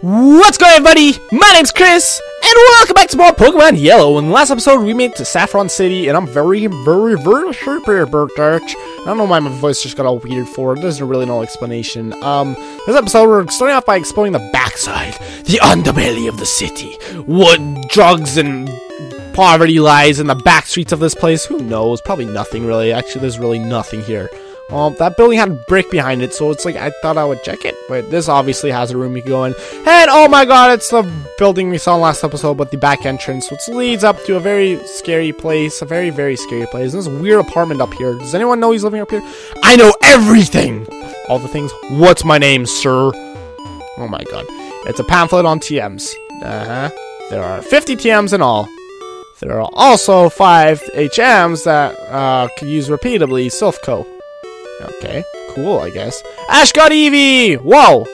What's going on, everybody? My name's Chris, and welcome back to more Pokemon Yellow. In the last episode, we made it to Saffron City, and I'm very super dark. I don't know why my voice just got all weird for it. There's really no explanation. This episode, we're starting off by exploring the backside, the underbelly of the city. What drugs and poverty lies in the back streets of this place? Who knows? Probably nothing, really. Actually, there's really nothing here. That building had brick behind it, so it's like I thought I would check it, but this obviously has a room you can go in. And oh my god, it's the building we saw in last episode, but the back entrance, which leads up to a very scary place, a very scary place. There's this weird apartment up here. Does anyone know he's living up here? I know everything! All the things. What's my name, sir? Oh my god. It's a pamphlet on TMs. There are 50 TMs in all. There are also 5 HMs that, can use repeatedly. Silph Co. Okay, cool, I guess. Ash got Eevee! Whoa!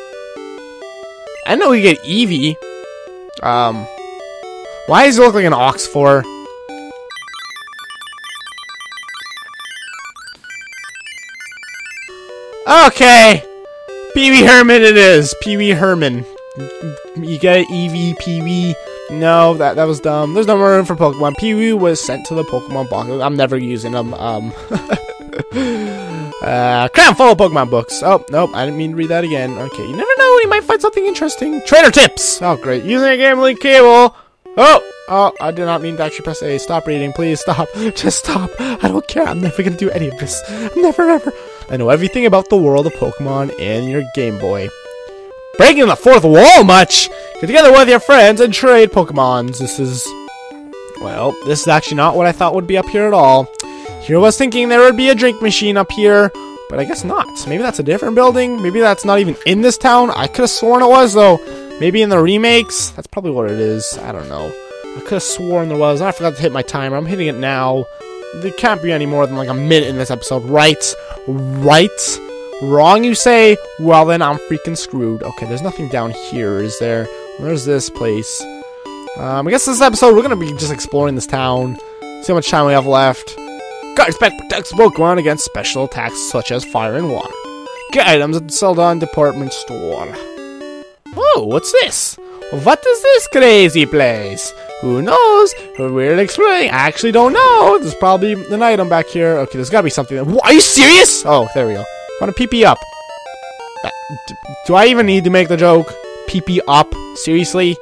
I know we get Eevee. Why does he look like an ox for? Okay! Pee Wee Herman it is! Pee Wee Herman. You get Eevee, Pee Wee. No, that was dumb. There's no more room for Pokemon. Pee Wee was sent to the Pokemon box. I'm never using them. Cram full of Pokemon books. Oh, nope, I didn't mean to read that again. Okay, you never know, you might find something interesting. Trainer tips! Oh, great. Using a gambling cable. Oh, I did not mean to actually press A. Stop reading, please, stop. Just stop. I don't care, I'm never gonna do any of this. Never, ever. I know everything about the world of Pokemon and your Game Boy. Breaking the fourth wall much? Get together with your friends and trade Pokemons. This is actually not what I thought would be up here at all. Here I was thinking there would be a drink machine up here, but I guess not. Maybe that's a different building. Maybe that's not even in this town. I could have sworn it was, though. Maybe in the remakes? That's probably what it is. I don't know. I could have sworn there was. I forgot to hit my timer. I'm hitting it now. There can't be any more than like a minute in this episode. Right? Wrong, you say? Well, then I'm freaking screwed. Okay, there's nothing down here, is there? Where's this place? I guess this episode, we're going to be just exploring this town. See how much time we have left. Guards protects Pokemon against special attacks such as fire and water. Get items at the Celadon Department Store. Oh, what's this? What is this crazy place? Who knows? We're exploring. I actually don't know. There's probably an item back here. Okay, there's gotta be something. Are you serious? Oh, there we go. Want to PP up? Do I even need to make the joke? PP up? Seriously?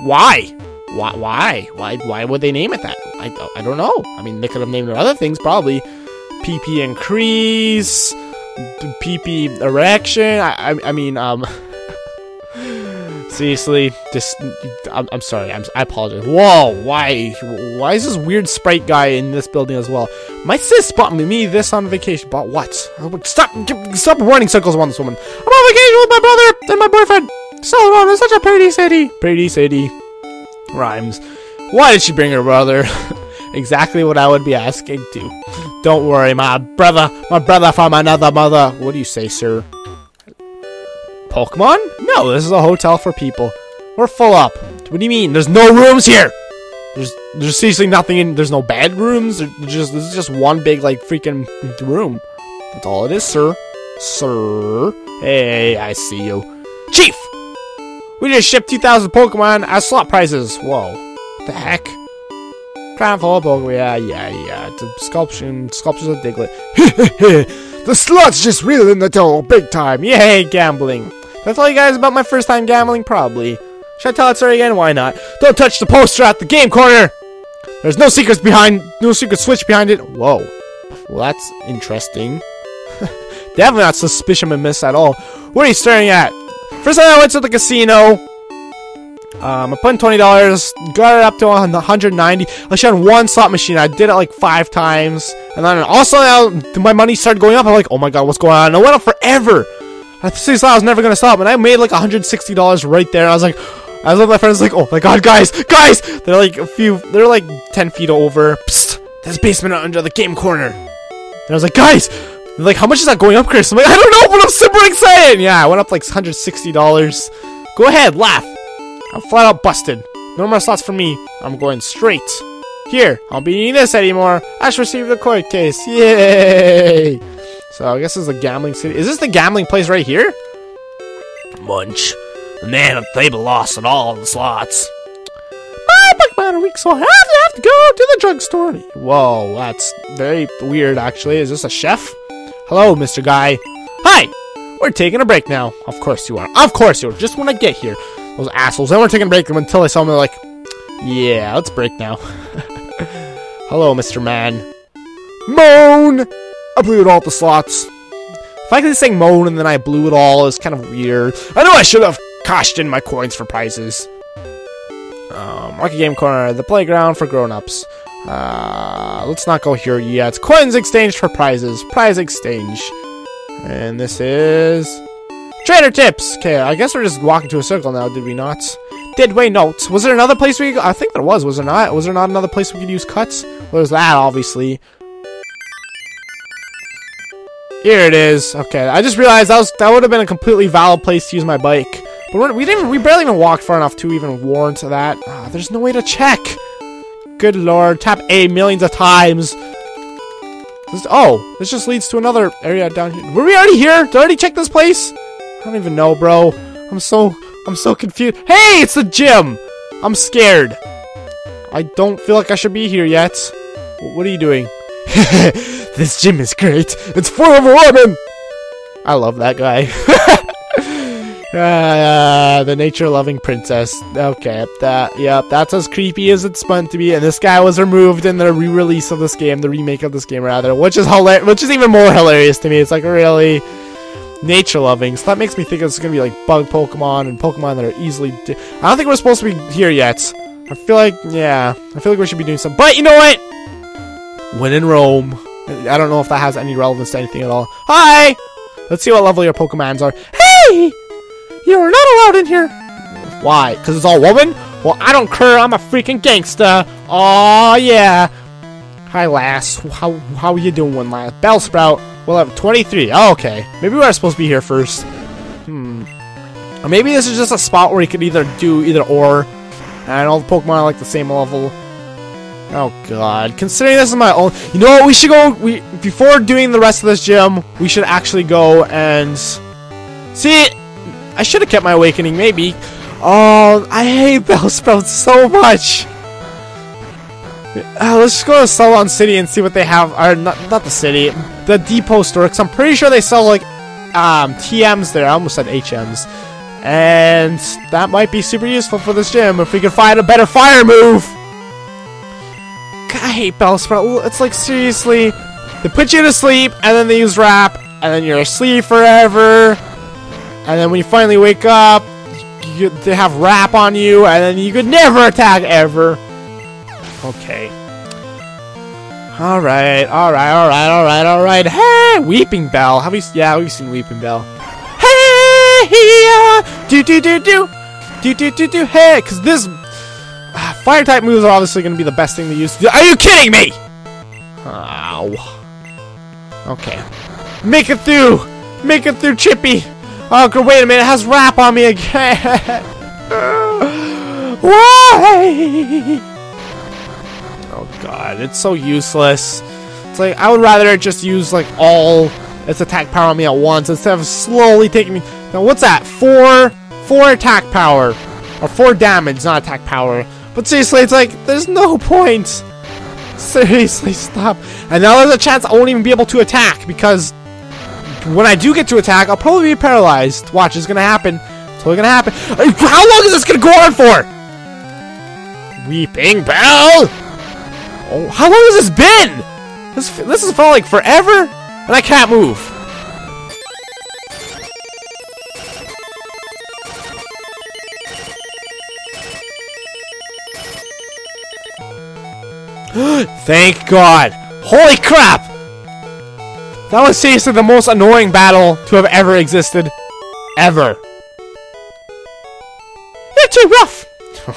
Why? Why would they name it that? I don't know. I mean, they could have named it other things, probably. PP increase, PP erection. I mean, seriously, just, I'm sorry. I apologize. Whoa, why is this weird sprite guy in this building as well? My sis bought me this on vacation. Bought what? Stop running circles around this woman. I'm on vacation with my brother and my boyfriend. Celadon is such a pretty city. Pretty city. Rhymes. Why did she bring her brother? Exactly what I would be asking too. Don't worry, my brother from another mother. What do you say, sir? Pokemon? No, this is a hotel for people. We're full up. What do you mean? There's no rooms here. There's seriously nothing in. There's no bedrooms. This is just one big like freaking room. That's all it is, sir. Sir. Hey, I see you, Chief. We just shipped 2,000 Pokemon as slot prizes. Whoa. What the heck? Crown full of Pokemon. Yeah. The sculptures of Diglett. The slots just reeling the dough big time. Yay, gambling. Did I tell you guys about my first time gambling? Probably. Should I tell that story again? Why not? Don't touch the poster at the Game Corner! There's no secret switch behind it. Whoa. Well, that's interesting. Definitely not suspicious of miss at all. What are you staring at? First time I went to the casino, I put in $20, got it up to 190. I shot one slot machine. I did it like 5 times, and then also my money started going up. I'm like, oh my god, what's going on? And it went up forever. I just thought I was never gonna stop, and I made like $160 right there. And I was like, I was with my friends, like, oh my god, guys, they're like they're like 10 feet over. Psst, there's a basement under the Game Corner. And I was like, guys. They're like, how much is that going up, Chris? I'm like, I don't know, but I'm super excited! Yeah, I went up like $160. Go ahead, laugh. I'm flat out busted. No more slots for me. I'm going straight. Here, I'll be eating this anymore. I should receive the court case. Yay! So I guess this is the gambling city. Is this the gambling place right here? munch. And then they'd be lost in all the slots. My Pokemon are weak, so I have to go to the drugstore. Whoa, that's very weird, actually. Is this a chef? Hello, Mr. Guy. Hi! We're taking a break now. Of course you are. Of course you are. Just when I get here. Those assholes. They weren't taking a break until I saw them. They're like, yeah, let's break now. Hello, Mr. Man. Moan! I blew it all at the slots. If I could just say moan and then I blew it all, it's kind of weird. I know I should have cashed in my coins for prizes. Rocky Game Corner, the playground for grown-ups. Let's not go here yet. Coins exchanged for prizes. Prize exchange. And this is... Trader Tips! Okay, I guess we're just walking to a circle now, did we not? Did we not? Was there another place we could... I think there was there not? Was there not another place we could use cuts? Well, there's that, obviously. Here it is. Okay, I just realized that would have been a completely valid place to use my bike. But we barely even walked far enough to even warrant that. There's no way to check. Good lord. Tap A millions of times. This just leads to another area down here. Were we already here? Did I already check this place? I don't even know, bro. I'm so confused. Hey, it's the gym! I'm scared. I don't feel like I should be here yet. What are you doing? This gym is great. It's full of women! I love that guy. The nature-loving princess. Okay, that's as creepy as it's meant to be. And this guy was removed in the re-release of this game, the remake of this game, rather, which is even more hilarious to me. It's like, really? Nature-loving. So that makes me think it's gonna be like bug Pokemon and Pokemon that are easily. I don't think we're supposed to be here yet. I feel like we should be doing some. But you know what? When in Rome. I don't know if that has any relevance to anything at all. Hi. Let's see what level your Pokemons are. Hey. You're not allowed in here! Why? Because it's all woman? Well, I don't care, I'm a freaking gangster! Oh yeah! Hi, lass. How are you doing, lass? Bellsprout. We'll have 23. Oh, okay. Maybe we're supposed to be here first. Or maybe this is just a spot where you could either do either or. And all the Pokemon are like the same level. Oh, God. Considering this is my own... You know what? We should go... Before doing the rest of this gym, we should actually go and... See it! I should have kept my awakening, maybe. Oh, I hate Bellsprout so much. Let's just go to Celadon City and see what they have. Or not the city, the depot store. Because I'm pretty sure they sell like TMs there. I almost said HMs, and that might be super useful for this gym if we can find a better fire move. God, I hate Bellsprout. It's like seriously, they put you to sleep and then they use rap and then you're asleep forever. And then when you finally wake up, they have rap on you, and then you could never attack ever. Okay. Alright. Hey! Weeping Bell. Have we? Yeah, we've seen Weeping Bell. Hey! Do. Hey! Because this... fire type moves are obviously going to be the best thing to use. Are you kidding me? Ow. Okay. Make it through! Make it through, Chippy! Oh, good, wait a minute, it has rap on me again! Why? Oh god, it's so useless. It's like, I would rather just use, like, all its attack power on me at once instead of slowly taking me... Now, what's that? Four attack power. Or 4 damage, not attack power. But seriously, it's like, there's no point! Seriously, stop. And now there's a chance I won't even be able to attack because... When I do get to attack, I'll probably be paralyzed. Watch, it's gonna happen. It's totally gonna happen. How long is this gonna go on for? Weeping Bell! Oh, how long has this been? This has felt like forever, and I can't move. Thank God! Holy crap! That was seriously the most annoying battle to have ever existed. Ever. You're too rough!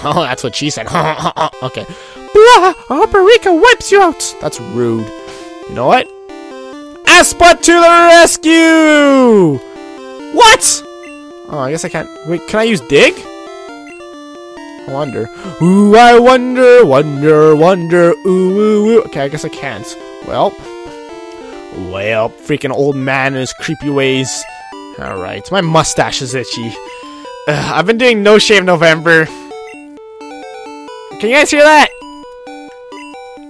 Oh, that's what she said. Okay. Blah! Operica wipes you out! That's rude. You know what? Aspa to the rescue! What? Oh, I guess I can't. Wait, can I use Dig? I wonder. Ooh, I wonder. Ooh. Okay, I guess I can't. Well, freaking old man and his creepy ways. Alright, my mustache is itchy. I've been doing No Shave November. Can you guys hear that?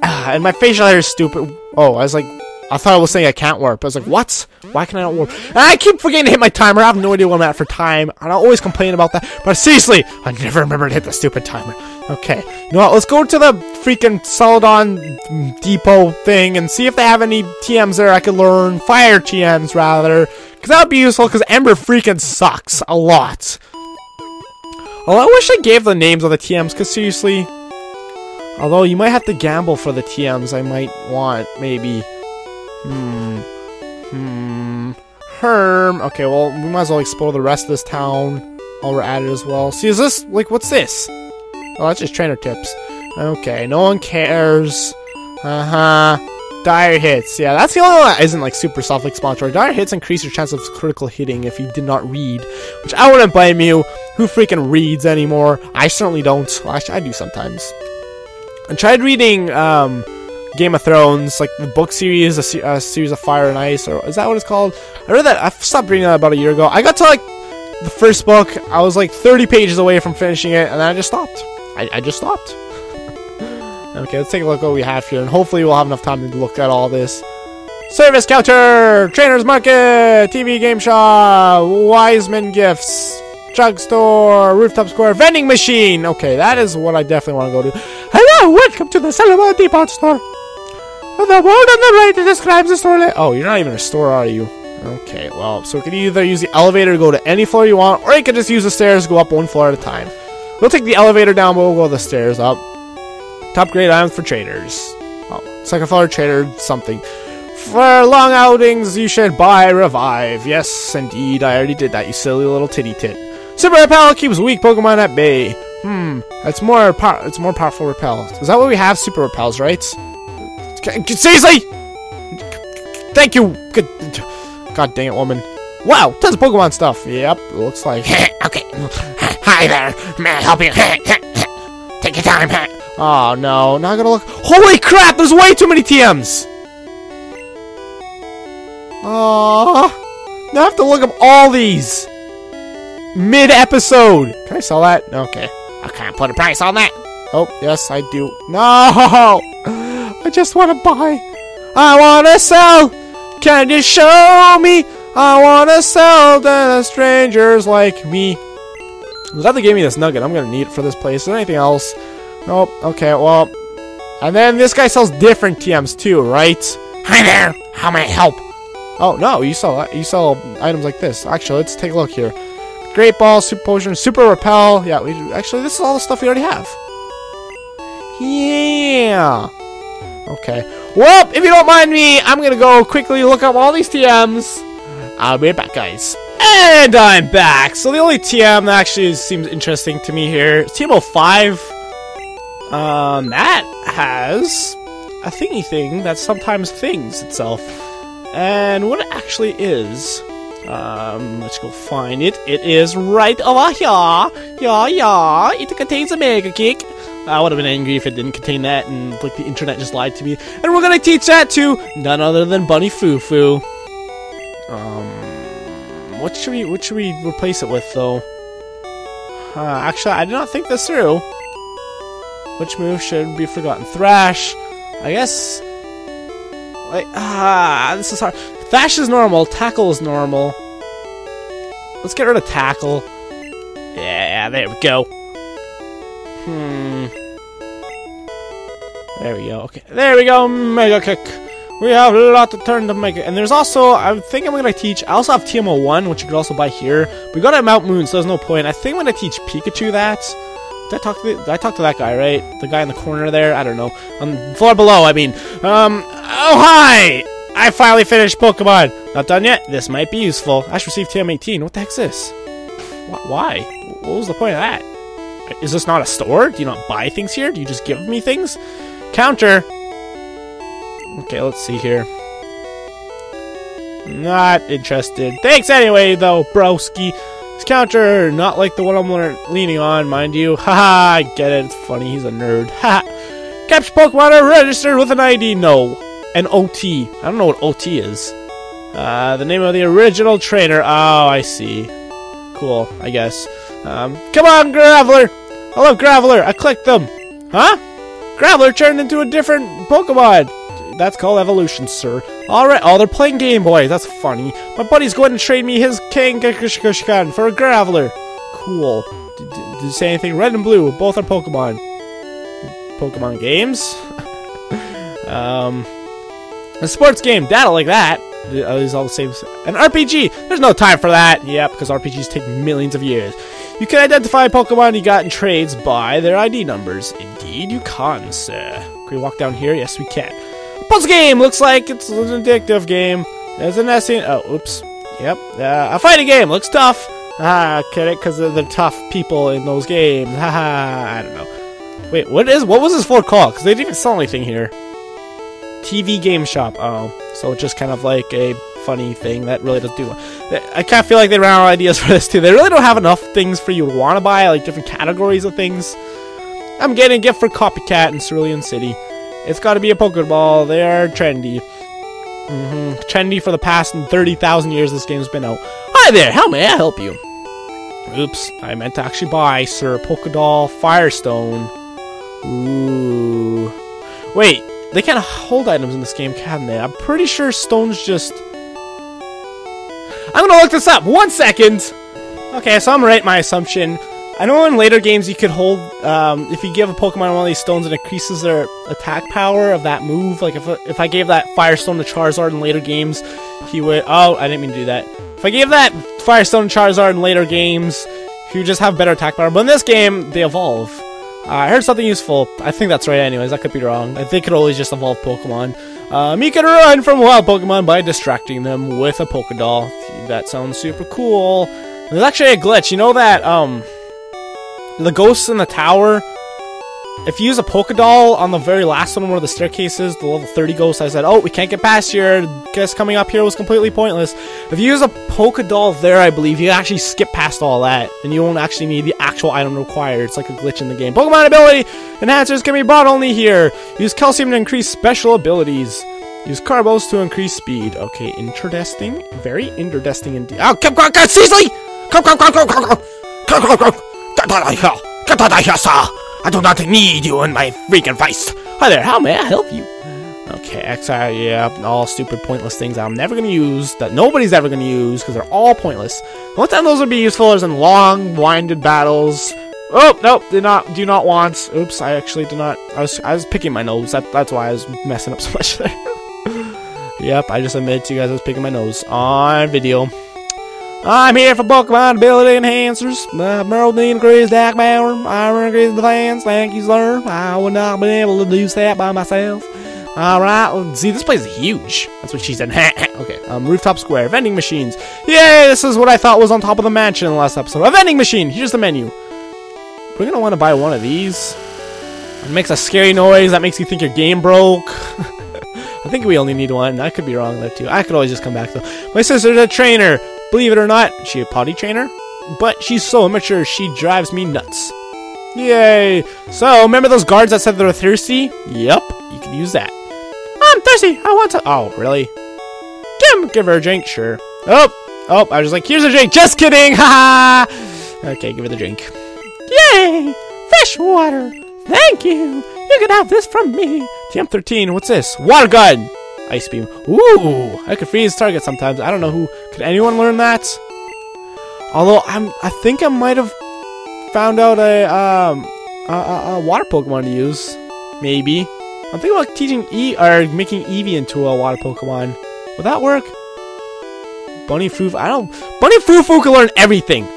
And my facial hair is stupid. Oh, I was like, I thought I was saying I can't warp. I was like, what? Why can I not warp? And I keep forgetting to hit my timer. I have no idea what I'm at for time. And I always complain about that. But seriously, I never remember to hit the stupid timer. Okay. You know what? Let's go to the freaking Celadon Depot thing and see if they have any TMs there I could learn. Fire TMs, rather. Because that would be useful because Ember freaking sucks a lot. Although I wish I gave the names of the TMs because seriously... Although you might have to gamble for the TMs I might want, maybe. Herm. Okay, well, we might as well explore the rest of this town while we're at it as well. See, is this, like, what's this? Oh, that's just trainer tips. Okay, no one cares. Dire hits. Yeah, that's the only one that isn't, like, super self-explanatory. Dire hits increase your chance of critical hitting if you did not read, which I wouldn't blame you. Who freaking reads anymore? I certainly don't. Well, actually, I do sometimes. I tried reading, Game of Thrones, like the book series, a series of Fire and Ice, or is that what it's called? I read that. I stopped reading that about a year ago. I got to like the first book. I was like 30 pages away from finishing it, and then I just stopped. I just stopped. Okay, let's take a look at what we have here, and hopefully we'll have enough time to look at all this. Service counter, trainer's market, TV game shop, Wiseman gifts, drug store, rooftop square, vending machine. Okay, that is what I definitely want to go to. Hello, welcome to the Celadon Depot store. The board on the right describes the store layout. Oh, you're not even a store, are you? Okay, well, so we can either use the elevator to go to any floor you want, or you can just use the stairs to go up one floor at a time. We'll take the elevator down, but we'll go the stairs up. Top grade items for traders. Oh, second floor trader something. For long outings, you should buy Revive. Yes, indeed, I already did that, you silly little titty tit. Super Repel keeps weak Pokemon at bay. It's more powerful Repel. Is that what we have? Super Repels, right? Seriously? Thank you! Good. God dang it, woman. Wow, tons of Pokemon stuff. Yep, it looks like. Okay. Hi there. May I help you? Take your time. Oh no, now I gotta look. Holy crap, there's way too many TMs! Now I have to look up all these. Mid-episode. Can I sell that? Okay. I can't put a price on that. Oh, yes, I do. No! I just want to buy. I want to sell. Can you show me? I want to sell to strangers like me. I'm glad they gave me this nugget. I'm going to need it for this place. Is there anything else? Nope. Okay, well. And then this guy sells different TMs too, right? Hi there. How may I help? Oh, no. You sell items like this. Actually, let's take a look here. Great Ball, Super Potion, Super Repel. Yeah, actually, this is all the stuff we already have. Yeah. Okay. Well, if you don't mind me, I'm gonna go quickly look up all these TMs. I'll be back, guys. And I'm back. So the only TM that actually seems interesting to me here is TM05. That has a thingy thing that sometimes things itself. And what it actually is, let's go find it. It is right over here. Yeah. It contains a mega kick. I would have been angry if it didn't contain that, and like the internet just lied to me. And we're gonna teach that to none other than Bunny Foo Foo. What should we replace it with though? Actually, I did not think this through. Which move should be forgotten? Thrash, I guess. Like this is hard. Thrash is normal. Tackle is normal. Let's get rid of tackle. Yeah, there we go. There we go. Okay, there we go. Mega kick. We have a lot to turn to mega. And there's also, I think I'm gonna teach. I also have TM01, which you can also buy here. We got it at Mount Moon, so there's no point. I think I'm gonna teach Pikachu that. Did I talk to that guy, right? The guy in the corner there. I don't know. On the floor below, I mean. Oh hi! I finally finished Pokemon. Not done yet. This might be useful. Ash received TM18. What the heck's this? Why? What was the point of that? Is this not a store? Do you not buy things here? Do you just give me things? Counter. Okay, let's see here. Not interested. Thanks anyway, though, broski. This counter, not like the one I'm leaning on, mind you. Haha, I get it. It's funny. He's a nerd. Haha. Capture Pokemon are registered with an ID. No. An OT. I don't know what OT is. The name of the original trainer. Oh, I see. cool, I guess. Come on, Graveler! I love Graveler! I clicked them! Huh? Graveler turned into a different Pokemon! That's called evolution, sir. Alright, oh, they're playing Game Boy. That's funny. My buddy's going to trade me his Kangaskhan for a Graveler. Cool. Did you say anything? Red and blue, both are Pokemon. Pokemon games? A sports game, data like that. It's all the same. An RPG! There's no time for that! Yeah, because RPGs take millions of years. You can identify Pokemon you got in trades by their ID numbers. Indeed, you can, sir. Can we walk down here? Yes, we can. Puzzle game! Looks like it's an addictive game. There's an essay. Oh, oops. Yep. A fighting game! Looks tough! Ah, get it? Because they're the tough people in those games. Haha, I don't know. Wait, what was this for called? Because they didn't even sell anything here. TV game shop. Oh, so just kind of like a funny thing that really doesn't do well. I kind of feel like they ran out of ideas for this too. They really don't have enough things for you to want to buy, like different categories of things. I'm getting a gift for Copycat in Cerulean City. It's got to be a Pokeball. They are trendy. Trendy for the past 30,000 years this game's been out. Hi there, how may I help you? Oops, I meant to actually buy, sir. Poké Doll, Firestone. Ooh. Wait. They can't hold items in this game, can they? I'm pretty sure stones just... I'm gonna look this up! 1 second! Okay, so I'm right in my assumption. I know in later games you could hold... if you give a Pokemon one of these stones, it increases their attack power of that move. Like, if I gave that Firestone to Charizard in later games, he would... Oh, I didn't mean to do that. If I gave that Firestone to Charizard in later games, he would just have better attack power. But in this game, they evolve. I heard something useful. I think that's right anyways. I could be wrong. I think it always just evolve Pokemon. You can run from wild Pokemon by distracting them with a Poké Doll. That sounds super cool. There's actually a glitch. You know that, the ghosts in the tower? If you use a Poké Doll on the very last one of the staircases, the level 30 ghost, I said, oh, we can't get past here. Guess coming up here was completely pointless. If you use a Poké Doll there, I believe, you actually skip past all that, and you won't actually need the actual item required. It's like a glitch in the game. Pokemon ability enhancers can be bought only here. Use calcium to increase special abilities. Use carbos to increase speed. Okay, interesting. Very interesting indeed. Oh, come, seriously! Come, I do not need you in my freaking face! Hi there, how may I help you? Okay, XI, yeah, all stupid pointless things I'm never gonna use, that nobody's ever gonna use, because they're all pointless. The only time those would be useful is in long, blinded battles. Oh, nope, do not want. Oops, I actually do not, I was picking my nose, that's why I was messing up so much there. Yep, I just admitted to you guys I was picking my nose on video. I'm here for Pokemon ability enhancers. Merle increased attack power. I increased the fans. Thank you, sir. I would not have been able to do that by myself. Alright, see, this place is huge. That's what she said. Okay, rooftop square. Vending machines. Yay, this is what I thought was on top of the mansion in the last episode. A vending machine. Here's the menu. We're gonna want to buy one of these. It makes a scary noise. That makes you think your game broke. I think we only need one. I could be wrong there, too. I could always just come back, though. My sister's a trainer. Believe it or not, she's a potty trainer, but she's so immature, she drives me nuts. Yay! So, remember those guards that said they were thirsty? Yep, you can use that. I'm thirsty! I want to- Oh, really? Kim, give her a drink, sure. Oh, I was just like, here's a drink! Just kidding! Haha! Okay, give her the drink. Yay! Fresh water! Thank you! You can have this from me! TM13, what's this? Water gun! Ice beam. Ooh! I could freeze target sometimes. I don't know who... Could anyone learn that? Although, I think I might have found out a water Pokemon to use. Maybe. I'm thinking about teaching making Eevee into a water Pokemon. Would that work? Bunny Foo... I don't... Bunny Foo Foo can learn everything!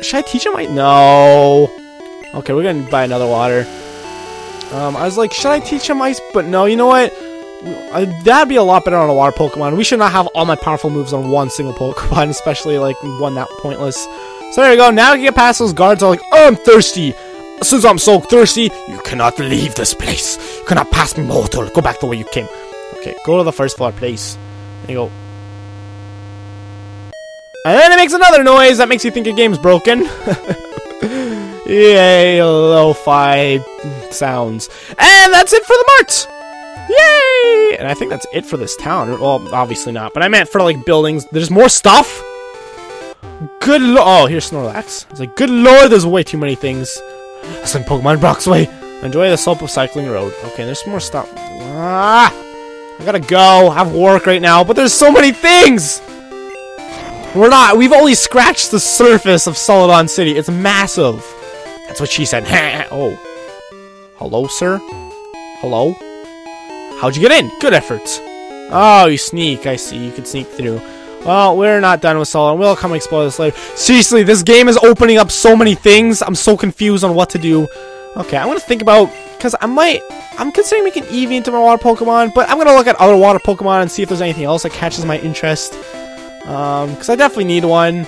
Should I teach him? No! Okay, we're gonna buy another water. I was like, should I teach him ice? But no, you know what? That'd be a lot better on a water Pokemon. We should not have all my powerful moves on one single Pokemon, especially like one that pointless. So there we go. Now we can get past those guards. Are like, oh, I'm thirsty. Since I'm so thirsty, you cannot leave this place. You cannot pass me, mortal. Go back the way you came. Okay, go to the first floor, please. There you go. And then it makes another noise that makes you think your game's broken. Yay, lo-fi sounds. And that's it for the mart. Yay! And I think that's it for this town. Well, obviously not, but I meant for, like, buildings. There's more stuff? Good lord! Oh, here's Snorlax. It's like, good lord, there's way too many things. Some Pokemon blocks away. Enjoy the slope of Cycling Road. Okay, there's more stuff. Ah, I gotta go. I have work right now, but there's so many things! We've only scratched the surface of Celadon City. It's massive. That's what she said. Oh. Hello, sir? Hello? How'd you get in? Good effort. Oh, you sneak. I see. You can sneak through. Well, we're not done with Celadon. We'll come explore this later. Seriously, this game is opening up so many things. I'm so confused on what to do. Okay, I want to think about... Because I'm considering making Eevee into my water Pokemon. But I'm going to look at other water Pokemon and see if there's anything else that catches my interest. Because I definitely need one.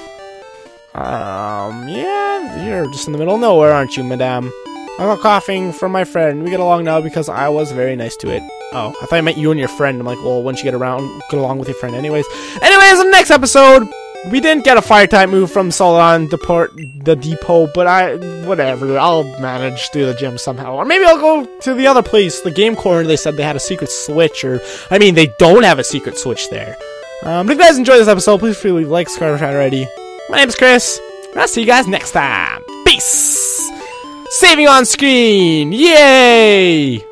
Yeah, you're just in the middle of nowhere, aren't you, madame? I got coughing from my friend. We get along now because I was very nice to it. Oh, I thought I meant you and your friend. I'm like, well, once you get around, get along with your friend anyways. Anyways, in the next episode, we didn't get a fire-type move from Celadon Depot, but whatever, I'll manage through the gym somehow. Or maybe I'll go to the other place, the Game Corner. They said they had a secret switch, or, I mean, they don't have a secret switch there. But if you guys enjoyed this episode, please feel free to like, subscribe, if not already. My name's Chris, and I'll see you guys next time. Peace! Saving on screen! Yay!